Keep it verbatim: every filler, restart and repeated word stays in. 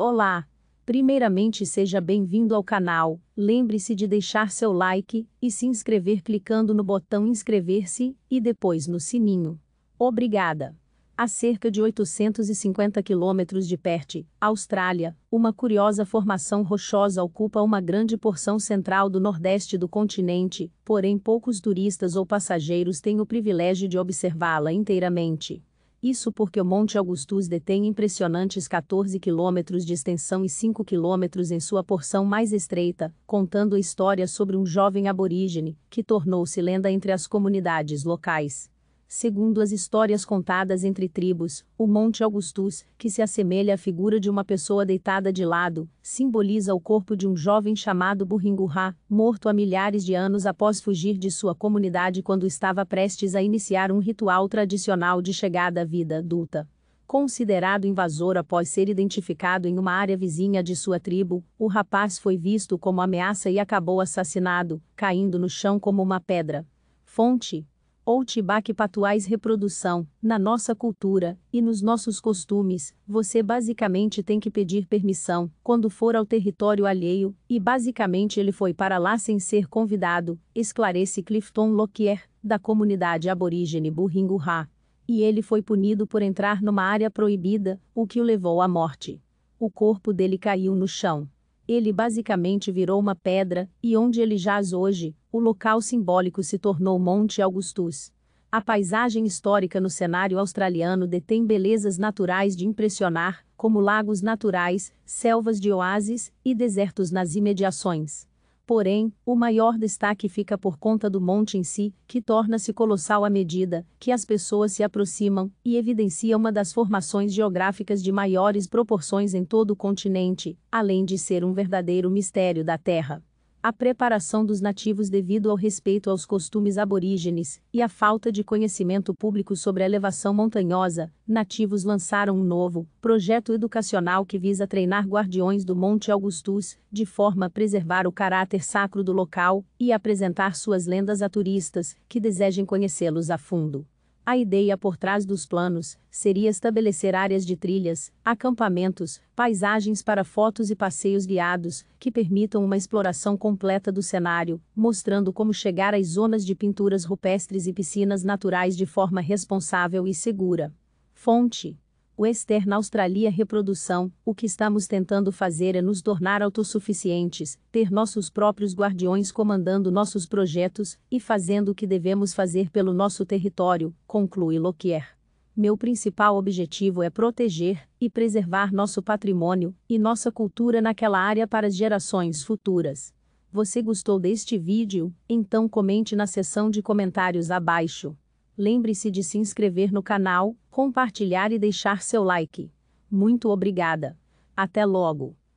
Olá! Primeiramente, seja bem-vindo ao canal, lembre-se de deixar seu like e se inscrever clicando no botão inscrever-se e depois no sininho. Obrigada! A cerca de oitocentos e cinquenta quilômetros de Perth, Austrália, uma curiosa formação rochosa ocupa uma grande porção central do nordeste do continente, porém poucos turistas ou passageiros têm o privilégio de observá-la inteiramente. Isso porque o Monte Augustus detém impressionantes quatorze quilômetros de extensão e cinco quilômetros em sua porção mais estreita, contando a história sobre um jovem aborígene, que tornou-se lenda entre as comunidades locais. Segundo as histórias contadas entre tribos, o Monte Augustus, que se assemelha à figura de uma pessoa deitada de lado, simboliza o corpo de um jovem chamado Burringurrah, morto há milhares de anos após fugir de sua comunidade quando estava prestes a iniciar um ritual tradicional de chegada à vida adulta. Considerado invasor após ser identificado em uma área vizinha de sua tribo, o rapaz foi visto como ameaça e acabou assassinado, caindo no chão como uma pedra. Fonte: Outback Pathways. Reprodução: na nossa cultura e nos nossos costumes, você basicamente tem que pedir permissão quando for ao território alheio, e basicamente ele foi para lá sem ser convidado, esclarece Clifton Lockyer, da comunidade aborígene Burringurrah. E ele foi punido por entrar numa área proibida, o que o levou à morte. O corpo dele caiu no chão. Ele basicamente virou uma pedra, e onde ele jaz hoje, o local simbólico se tornou Monte Augustus. A paisagem histórica no cenário australiano detém belezas naturais de impressionar, como lagos naturais, selvas de oásis e desertos nas imediações. Porém, o maior destaque fica por conta do monte em si, que torna-se colossal à medida que as pessoas se aproximam, e evidencia uma das formações geográficas de maiores proporções em todo o continente, além de ser um verdadeiro mistério da Terra. A preparação dos nativos devido ao respeito aos costumes aborígenes e à falta de conhecimento público sobre a elevação montanhosa, nativos lançaram um novo projeto educacional que visa treinar guardiões do Monte Augustus, de forma a preservar o caráter sacro do local e apresentar suas lendas a turistas que desejem conhecê-los a fundo. A ideia por trás dos planos seria estabelecer áreas de trilhas, acampamentos, paisagens para fotos e passeios guiados, que permitam uma exploração completa do cenário, mostrando como chegar às zonas de pinturas rupestres e piscinas naturais de forma responsável e segura. Fonte: Western Australia. Reprodução: o que estamos tentando fazer é nos tornar autossuficientes, ter nossos próprios guardiões comandando nossos projetos e fazendo o que devemos fazer pelo nosso território, conclui Lockyer. Meu principal objetivo é proteger e preservar nosso patrimônio e nossa cultura naquela área para as gerações futuras. Você gostou deste vídeo? Então comente na seção de comentários abaixo. Lembre-se de se inscrever no canal, compartilhar e deixar seu like. Muito obrigada. Até logo.